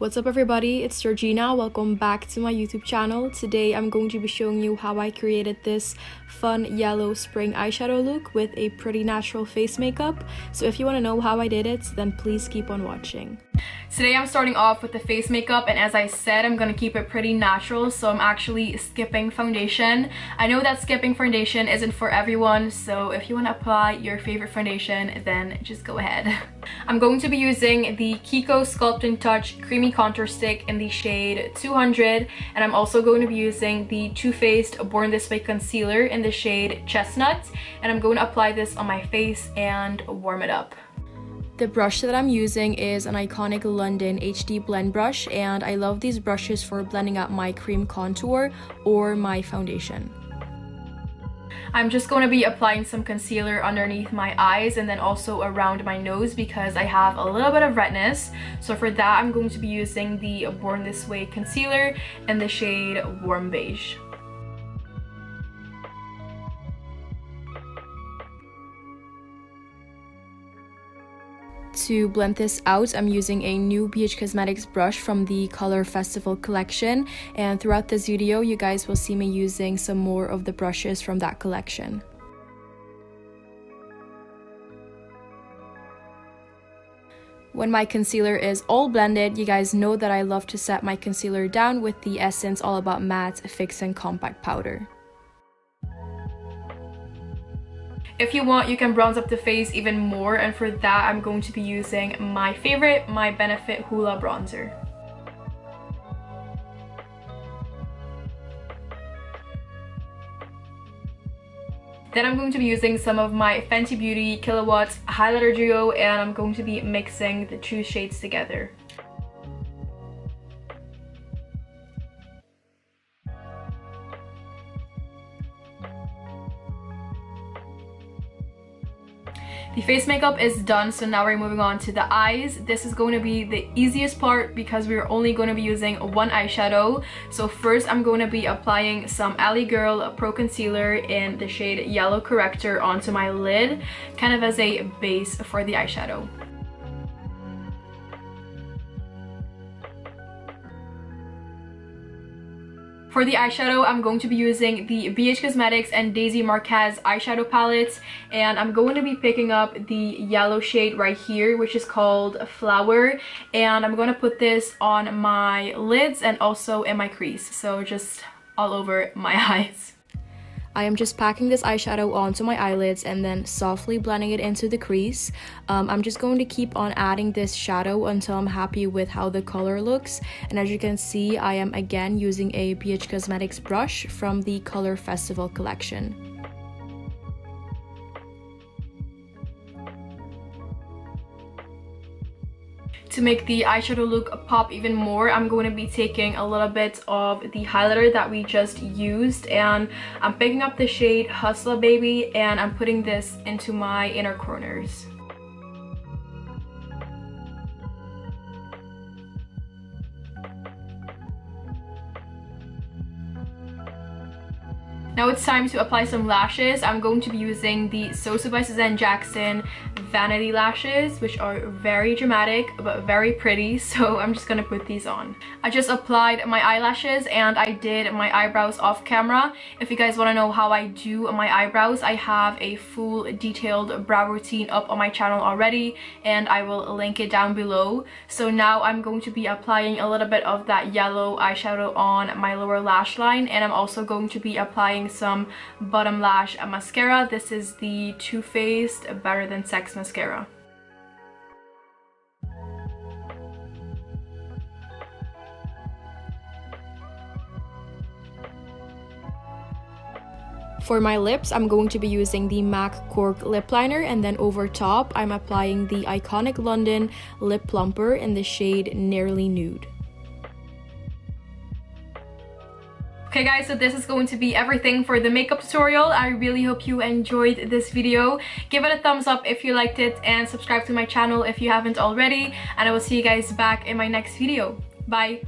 What's up everybody, it's Georgina. Welcome back to my YouTube channel. Today I'm going to be showing you how I created this fun yellow spring eyeshadow look with a pretty natural face makeup. So if you want to know how I did it, then please keep on watching. Today I'm starting off with the face makeup, and as I said, I'm going to keep it pretty natural, so I'm actually skipping foundation. I know that skipping foundation isn't for everyone, so if you want to apply your favorite foundation, then just go ahead. I'm going to be using the Kiko Sculpt and Touch Creamy Contour Stick in the shade 200, and I'm also going to be using the Too Faced Born This Way Concealer in the shade Chestnut, and I'm going to apply this on my face and warm it up. The brush that I'm using is an Iconic London HD blend brush, and I love these brushes for blending out my cream contour or my foundation. I'm just going to be applying some concealer underneath my eyes and then also around my nose because I have a little bit of redness. So for that, I'm going to be using the Born This Way concealer in the shade Warm Beige. To blend this out, I'm using a new BH Cosmetics brush from the Color Festival collection, and throughout this video you guys will see me using some more of the brushes from that collection. When my concealer is all blended, you guys know that I love to set my concealer down with the Essence All About Matte Fix and Compact Powder. If you want, you can bronze up the face even more, and for that I'm going to be using my favorite, my Benefit Hoola bronzer. Then I'm going to be using some of my Fenty Beauty Kilowatt Highlighter Duo, and I'm going to be mixing the two shades together. The face makeup is done, so now we're moving on to the eyes. This is going to be the easiest part because we're only going to be using one eyeshadow. So first I'm going to be applying some LA Girl Pro Concealer in the shade Yellow Corrector onto my lid, kind of as a base for the eyeshadow. For the eyeshadow, I'm going to be using the BH Cosmetics and Daisy Marquez eyeshadow palettes, and I'm going to be picking up the yellow shade right here, which is called Flower, and I'm going to put this on my lids and also in my crease, so just all over my eyes. I am just packing this eyeshadow onto my eyelids and then softly blending it into the crease. I'm just going to keep on adding this shadow until I'm happy with how the color looks. And as you can see, I am again using a BH Cosmetics brush from the Color Festival collection. To make the eyeshadow look pop even more, I'm going to be taking a little bit of the highlighter that we just used, and I'm picking up the shade Hustler Baby, and I'm putting this into my inner corners. Now it's time to apply some lashes. I'm going to be using the Sosa by Suzanne Jackson Vanity Lashes, which are very dramatic but very pretty, so I'm just gonna put these on. I just applied my eyelashes and I did my eyebrows off camera. If you guys want to know how I do my eyebrows, I have a full detailed brow routine up on my channel already, and I will link it down below. So now I'm going to be applying a little bit of that yellow eyeshadow on my lower lash line, and I'm also going to be applying some bottom lash mascara. This is the Too Faced Better Than Sex mascara. For my lips, I'm going to be using the MAC Cork Lip Liner, and then over top I'm applying the Iconic London Lip Plumper in the shade Nearly Nude. Okay guys, so this is going to be everything for the makeup tutorial. I really hope you enjoyed this video. Give it a thumbs up if you liked it, and subscribe to my channel if you haven't already. And I will see you guys back in my next video. Bye!